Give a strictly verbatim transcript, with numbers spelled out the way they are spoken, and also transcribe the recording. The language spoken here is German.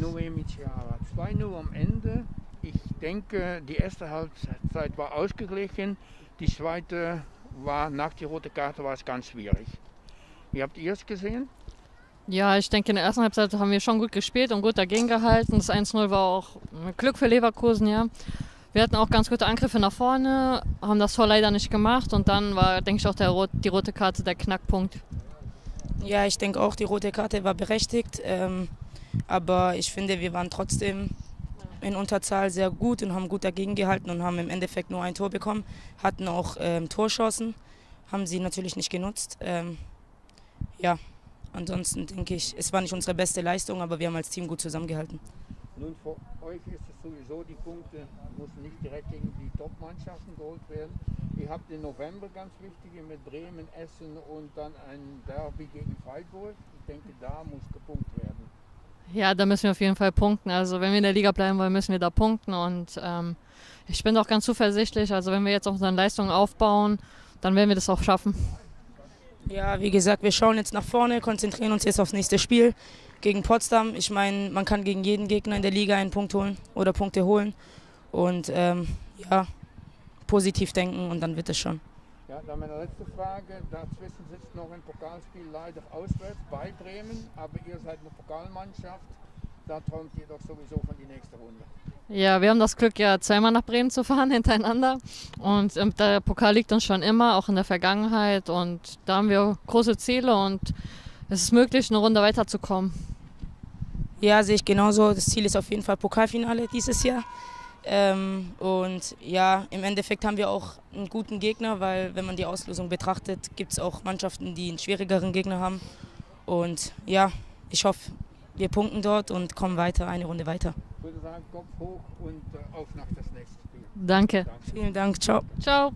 Noemi Chiara. zwei null am Ende. Ich denke, die erste Halbzeit war ausgeglichen. Die zweite war nach der roten Karte war es ganz schwierig. Wie habt ihr es gesehen? Ja, ich denke, in der ersten Halbzeit haben wir schon gut gespielt und gut dagegen gehalten. Das eins null war auch Glück für Leverkusen, ja. Wir hatten auch ganz gute Angriffe nach vorne, haben das Tor leider nicht gemacht und dann war, denke ich, auch der Rot, die rote Karte der Knackpunkt. Ja, ich denke auch, die rote Karte war berechtigt, ähm, aber ich finde, wir waren trotzdem in Unterzahl sehr gut und haben gut dagegen gehalten und haben im Endeffekt nur ein Tor bekommen, hatten auch ähm, Torchancen, haben sie natürlich nicht genutzt. Ähm, ja. Ansonsten denke ich, es war nicht unsere beste Leistung, aber wir haben als Team gut zusammengehalten. Nun, für euch ist es sowieso, die Punkte müssen nicht direkt gegen die Top-Mannschaften geholt werden. Ihr habt im November ganz wichtige mit Bremen, Essen und dann ein Derby gegen Freiburg. Ich denke, da muss gepunkt werden. Ja, da müssen wir auf jeden Fall punkten. Also wenn wir in der Liga bleiben wollen, müssen wir da punkten. Und ähm, ich bin auch ganz zuversichtlich. Also wenn wir jetzt unsere Leistungen aufbauen, dann werden wir das auch schaffen. Ja, wie gesagt, wir schauen jetzt nach vorne, konzentrieren uns jetzt aufs nächste Spiel gegen Potsdam. Ich meine, man kann gegen jeden Gegner in der Liga einen Punkt holen oder Punkte holen und ähm, ja, positiv denken und dann wird es schon. Ja, dann meine letzte Frage. Dazwischen sitzt noch ein Pokalspiel leider auswärts bei Bremen, aber ihr seid eine Pokalmannschaft, da träumt ihr doch sowieso von die nächste Runde. Ja, wir haben das Glück, ja zweimal nach Bremen zu fahren hintereinander und der Pokal liegt uns schon immer, auch in der Vergangenheit und da haben wir große Ziele und es ist möglich, eine Runde weiterzukommen. Ja, sehe ich genauso. Das Ziel ist auf jeden Fall Pokalfinale dieses Jahr ähm, und ja, im Endeffekt haben wir auch einen guten Gegner, weil wenn man die Auslosung betrachtet, gibt es auch Mannschaften, die einen schwierigeren Gegner haben und ja, ich hoffe, wir punkten dort und kommen weiter, eine Runde weiter. Ich würde sagen, Kopf hoch und auf nach das nächste Spiel. Danke. Danke. Vielen Dank. Ciao. Ciao.